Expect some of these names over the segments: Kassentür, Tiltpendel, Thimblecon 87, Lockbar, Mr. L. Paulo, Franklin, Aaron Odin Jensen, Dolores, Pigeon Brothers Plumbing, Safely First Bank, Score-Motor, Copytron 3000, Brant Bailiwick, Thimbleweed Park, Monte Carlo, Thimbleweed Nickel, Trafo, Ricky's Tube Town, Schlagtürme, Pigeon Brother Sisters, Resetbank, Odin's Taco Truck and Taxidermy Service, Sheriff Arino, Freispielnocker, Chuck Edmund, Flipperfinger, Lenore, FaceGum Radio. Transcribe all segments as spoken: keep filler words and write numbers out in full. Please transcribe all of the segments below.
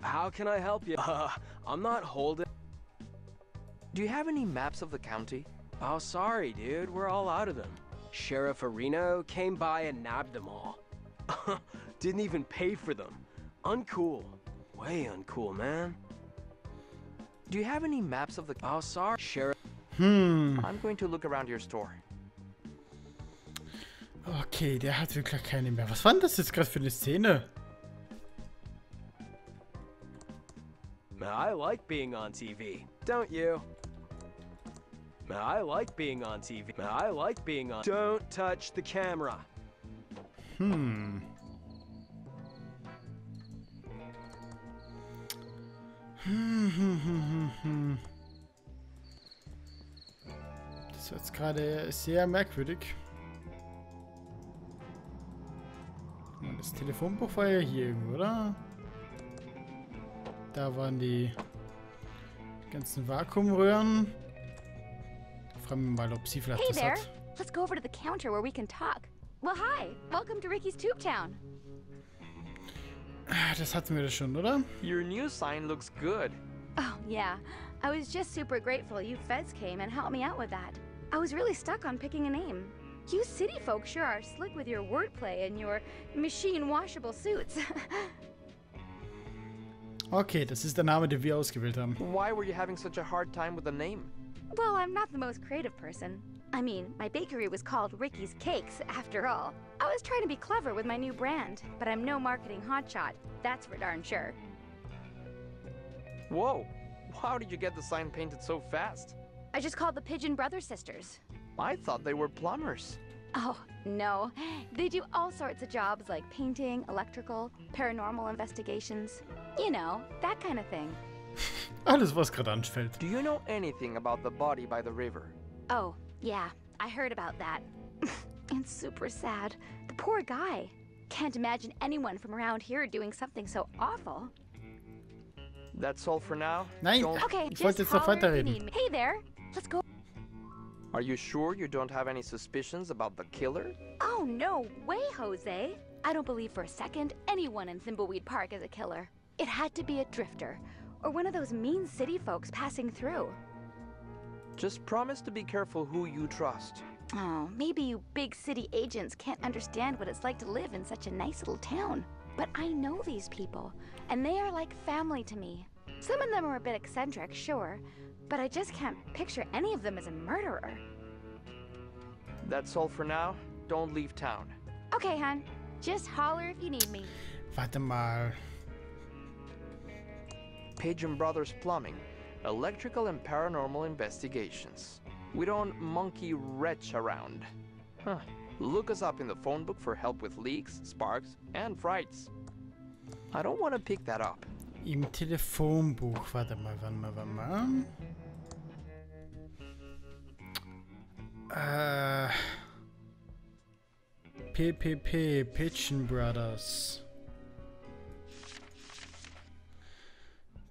How can I help you? Uh, I'm not holding. Do you have any maps of the county? Oh, sorry, dude. We're all out of them. Sheriff Arino came by and nabbed them all. Didn't even pay for them. Uncool. Way uncool, man. Do you have any maps of the... Oh, sorry, Sheriff. Hmm. I'm going to look around your store. Okay, der hat wirklich keine mehr. Was war denn das jetzt gerade für eine Szene? I like being on T V, don't you? I like being on T V. I like being on... Don't touch the camera. Hmm. Hmm, hm, hm, hm, hm. Das war jetzt gerade sehr merkwürdig. Und das Telefonbuch war ja hier irgendwo, oder? Da waren die ganzen Vakuumröhren. Fragen wir mal, ob sie vielleicht hey das there. Hat. Let's go over to the counter where we can talk. Well, hi. Welcome to Ricky's Tube Town. Das hatten wir das schon, oder? Your new sign looks good. Oh, yeah. I was just super grateful you feds came and helped me out with that. I was really stuck on picking a name. You city folk sure are slick with your wordplay and your machine washable suits. Okay, das ist der Name, den wir ausgewählt haben. Why were you having such a hard time with the name? Well, I'm not the most creative person. I mean, my bakery was called Ricky's Cakes, after all. I was trying to be clever with my new brand, but I'm no marketing hotshot, that's for darn sure. Whoa, how did you get the sign painted so fast? I just called the Pigeon Brother Sisters. I thought they were plumbers. Oh, no. They do all sorts of jobs like painting, electrical, paranormal investigations. You know, that kind of thing. Alles, was gerade anfällt. Do you know anything about the body by the river? Oh, yeah. I heard about that. It's super sad. The poor guy. Can't imagine anyone from around here doing something so awful. That's all for now. Nein. Don't... Okay, ich wollte jetzt noch weiterreden. Hey there. Let's go. Are you sure you don't have any suspicions about the killer? Oh, no way, Jose. I don't believe for a second anyone in Thimbleweed Park is a killer. It had to be a drifter, or one of those mean city folks passing through. Just promise to be careful who you trust. Oh, maybe you big city agents can't understand what it's like to live in such a nice little town. But I know these people, and they are like family to me. Some of them are a bit eccentric, sure. But I just can't picture any of them as a murderer. That's all for now. Don't leave town. Okay, hon. Just holler if you need me. Warte mal. Pigeon Brothers Plumbing. Electrical and paranormal investigations. We don't monkey wretch around. Huh. Look us up in the phone book for help with leaks, sparks, and frights. I don't want to pick that up. Im Telefonbuch. Warte mal, warte mal, warte mal. Äh. P P P, Pigeon Brothers.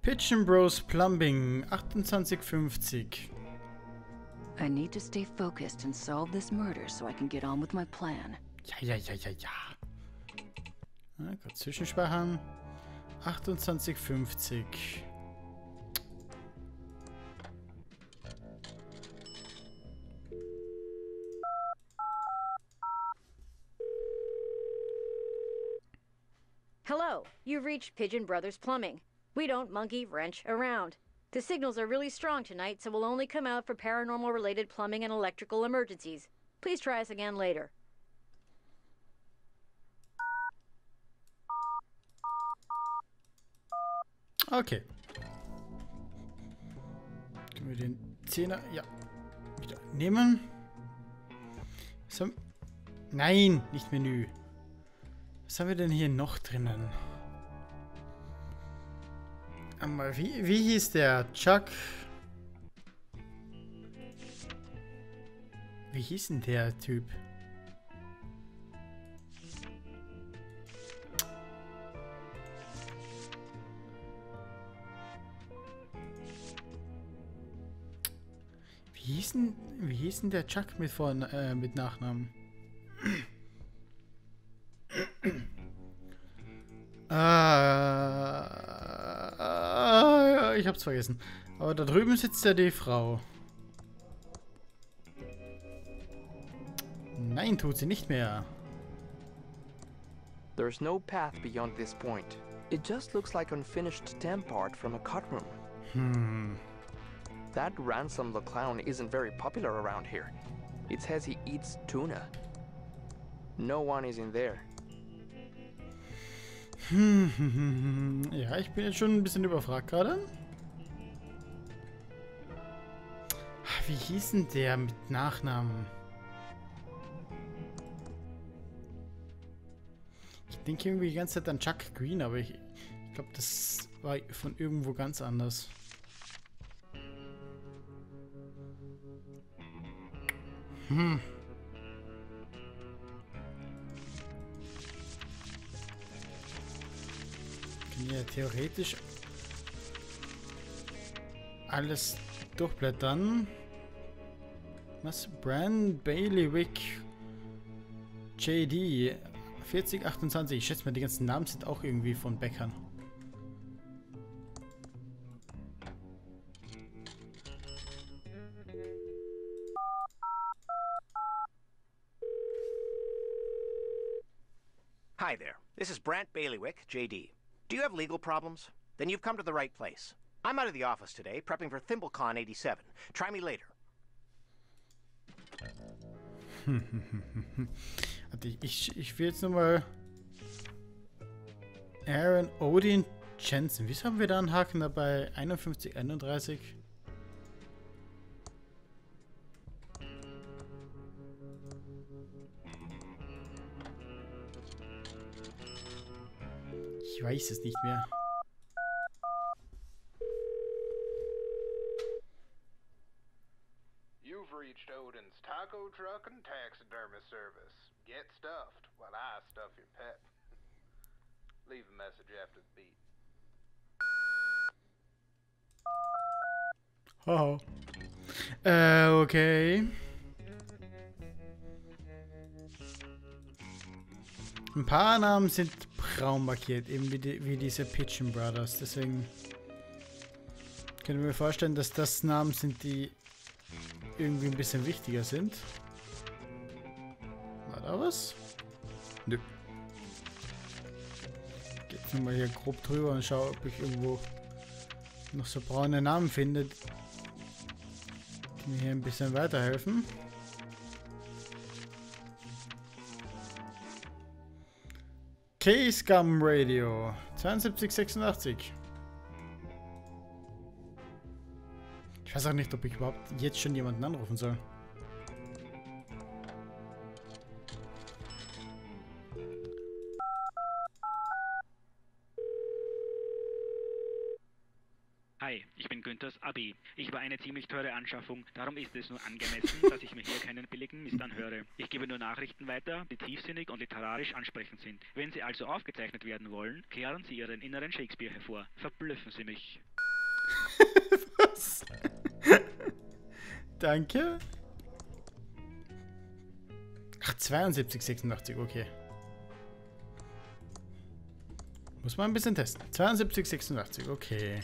Pigeon Bros Plumbing, twenty-eight fifty. I need to stay focused and solve this murder so I can get on with my plan. Ja, ja, ja, ja, ja. Gut, zwischenspeichern. twenty-eight fifty. Hello, you've reached Pigeon Brothers Plumbing. We don't monkey wrench around. The signals are really strong tonight, so we'll only come out for paranormal related plumbing and electrical emergencies. Please try us again later. Okay. Können wir den Zehner, ja, wieder nehmen. So, nein, nicht Menü. Was haben wir denn hier noch drinnen? Aber wie, wie hieß der? Chuck? Wie hieß denn der Typ? Wie hieß denn, wie hieß denn der Chuck mit, von, äh, mit Nachnamen? äh, ich hab's vergessen. Aber da drüben sitzt ja die Frau. Nein, tut sie nicht mehr. There's no path beyond this point. It just looks like unfinished stamp art from a cut room. Hmm. That Ransom the Clown isn't very popular around here. It says he eats tuna. No one is in there. Ja, ich bin jetzt schon ein bisschen überfragt gerade. Wie hieß denn der mit Nachnamen? Ich denke irgendwie die ganze Zeit an Chuck Green, aber ich, ich glaube, das war von irgendwo ganz anders. Hm. Ich kann ja theoretisch alles durchblättern. Was? Brant Bailiwick J D vierzig achtundzwanzig. Ich schätze mal, die ganzen Namen sind auch irgendwie von Bäckern. Hi there. This is Brant Bailiwick J D. Do you have legal problems? Then you've come to the right place. I'm out of the office today, prepping for Thimblecon eighty-seven. Try me later. ich, ich will jetzt nochmal... Aaron Odin Jensen. Wieso haben wir da einen Haken dabei? einundfünfzig, einunddreißig. Ich weiß es nicht mehr. You've reached Odin's Taco Truck and Taxidermy Service. Get stuffed while I stuff your pet. Leave a message after the beep. Oh. Äh, okay. Ein paar Namen sind braun markiert, eben wie, die, wie diese Pigeon Brothers. Deswegen können wir mir vorstellen, dass das Namen sind, die irgendwie ein bisschen wichtiger sind. War da was? Nö. Geht nur mal hier grob drüber und schaue, ob ich irgendwo noch so braune Namen finde, die mir hier ein bisschen weiterhelfen. FaceGum Radio sieben zwei acht sechs. Ich weiß auch nicht, ob ich überhaupt jetzt schon jemanden anrufen soll. Hi, ich bin Günthers Abi. Ich war eine ziemlich teure Anschaffung, darum ist es nur angemessen, dass ich mir hier keinen billigen Mist anhöre. Ich gebe nur Nachrichten weiter, die tiefsinnig und literarisch ansprechend sind. Wenn Sie also aufgezeichnet werden wollen, kehren Sie Ihren inneren Shakespeare hervor. Verblüffen Sie mich. Was? Danke. Ach, sieben zwei acht sechs, okay. Muss man ein bisschen testen. sieben zwei acht sechs, okay.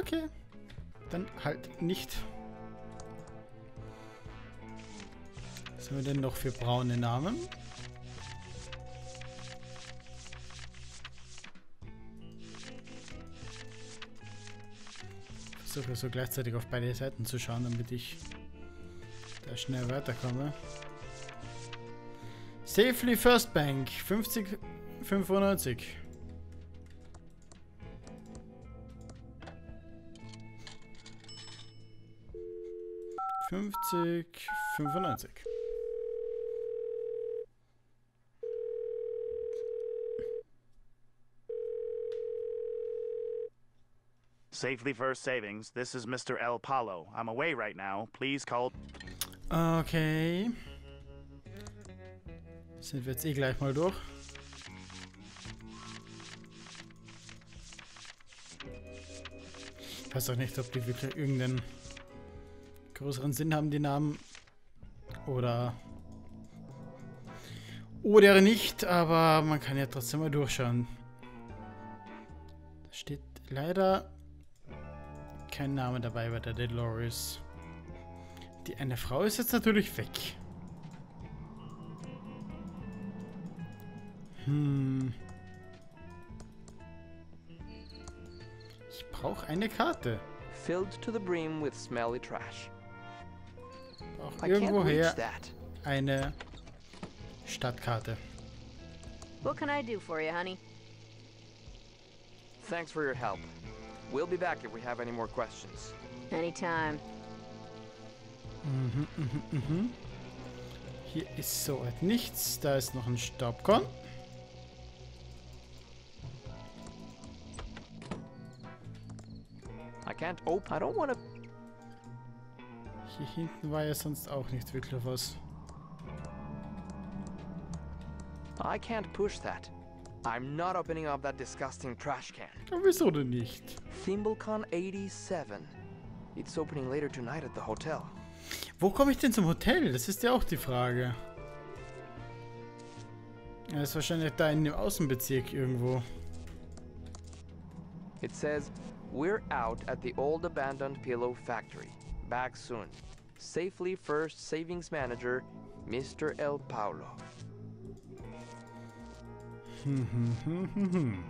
Okay, dann halt nicht. Was haben wir denn noch für braune Namen? Ich versuche so gleichzeitig auf beide Seiten zu schauen, damit ich da schnell weiterkomme. Safely First Bank fünfzig fünfundneunzig. fünfzig fünfundneunzig. Safely First Savings, this is Mister L. Paulo. I'm away right now. Please call. Okay. Sind wir jetzt eh gleich mal durch. Ich weiß auch nicht, ob die wirklich irgendeinen größeren Sinn haben, die Namen, oder Oder nicht, aber man kann ja trotzdem mal durchschauen. Da steht leider kein Name dabei bei der Dolores. Die eine Frau ist jetzt natürlich weg. Hm. Ich brauche eine Karte. Filled to the brim with smelly trash. Auch irgendwoher eine Stadtkarte. What can I do for you, honey? Thanks for your help. We'll be back if we have any more questions. Anytime. Mhm, mhm, mhm. Hier ist soweit nichts. Da ist noch ein Staubkorn. I can't open. I don't wanna. Hier hinten war ja sonst auch nicht wirklich was. I can't push that. I'm not opening up that disgusting trash can. Ja, wieso denn nicht? Thimblecon eighty-seven. It's opening later tonight at the hotel. Wo komme ich denn zum Hotel? Das ist ja auch die Frage. Er ist wahrscheinlich da in dem Außenbezirk irgendwo. It says we're out at the old abandoned pillow factory. Back soon. Safely First Savings Manager, Mister L. Paulo. Hm, hm, hm, hm, hm.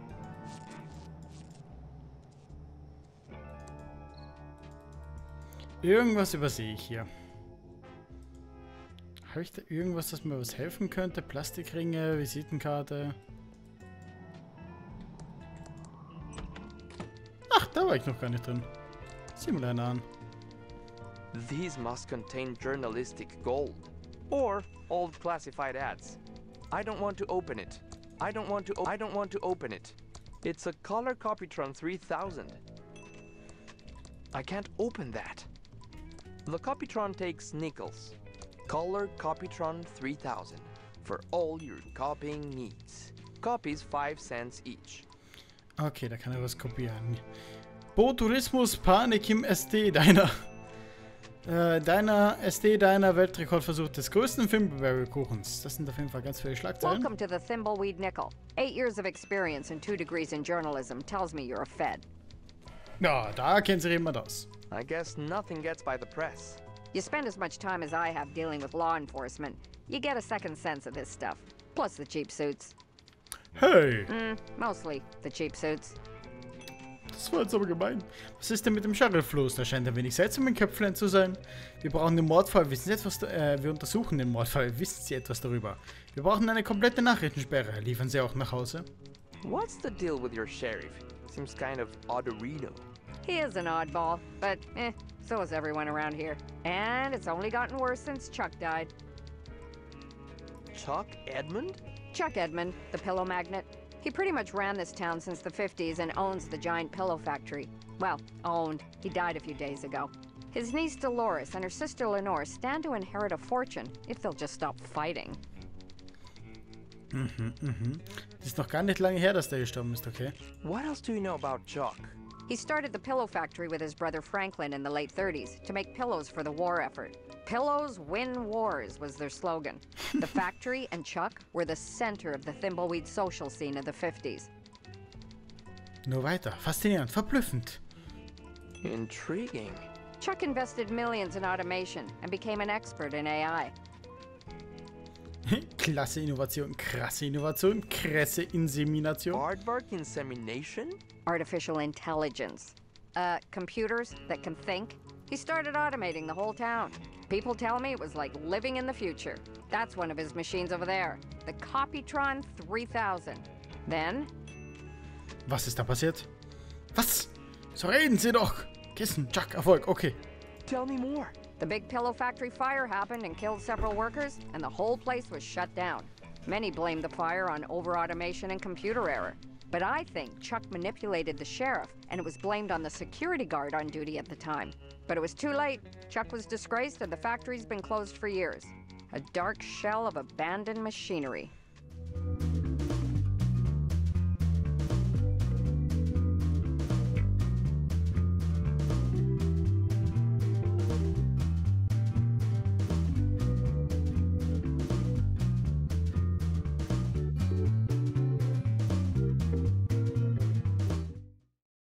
Irgendwas übersehe ich hier. Habe ich da irgendwas, das mir was helfen könnte? Plastikringe, Visitenkarte. Ach, da war ich noch gar nicht drin. Sieh mal einer an. These must contain journalistic gold or old classified ads. I don't want to open it. I don't want to. I don't want to open it. It's a color Copytron three thousand. I can't open that. The Copytron takes nickels. Color Copytron three thousand for all your copying needs. Copies five cents each. Okay, da kann er was kopieren. Bo Tourismus Panik im S D deiner. Äh, deiner S D, deiner Weltrekordversuch des größten Thimbleberry-Kuchens. Das sind auf jeden Fall ganz viele Schlagzeilen. Welcome to the Thimbleweed Nickel. Eight years of experience and two degrees in journalism tells me you're a Fed. Ja, da kennen sie jemand aus. I guess nothing gets by the press. You spend as much time as I have dealing with law enforcement. You get a second sense of this stuff. Plus the cheap suits. Hey! Mm, mostly the cheap suits. Das war jetzt aber gemein. Was ist denn mit dem Sheriff los? Da scheint ein wenig seltsam in Köpflein zu sein. Wir brauchen den Mordfall. Wissen Sie etwas? Äh, wir untersuchen den Mordfall. Wissen Sie etwas darüber? Wir brauchen eine komplette Nachrichtensperre. Liefern Sie auch nach Hause? What's the deal with your sheriff? Seems kind of odorino. He is an oddball, but eh, so is everyone around here. And it's only gotten worse since Chuck died. Chuck Edmund? Chuck Edmund, the pillow magnet. He pretty much ran this town since the fifties and owns the giant pillow factory. Well, owned. He died a few days ago. His niece Dolores and her sister Lenore stand to inherit a fortune if they'll just stop fighting. Mhm, mhm. Das ist noch gar nicht lange her, dass der gestorben ist, okay? What else do you know about Chuck? He started the pillow factory with his brother Franklin in the late thirties to make pillows for the war effort. Pillows win wars was their slogan. The factory and Chuck were the center of the Thimbleweed social scene of the fifties. Nur weiter. Faszinierend. Verblüffend. Intriguing. Chuck invested millions in automation and became an expert in A I. Klasse Innovation, krasse Innovation, krasse Insemination. Aardvark insemination? Artificial intelligence. Uh, computers that can think. He started automating the whole town. People tell me it was like living in the future. That's one of his machines over there. The Copytron three thousand. Then? Was ist da passiert? Was? So reden Sie doch! Kissen, Chuck, Erfolg, okay. Tell me more. The big pillow factory fire happened and killed several workers, and the whole place was shut down. Many blamed the fire on over-automation and computer error. But I think Chuck manipulated the sheriff, and it was blamed on the security guard on duty at the time. But it was too late. Chuck was disgraced, and the factory's been closed for years. A dark shell of abandoned machinery.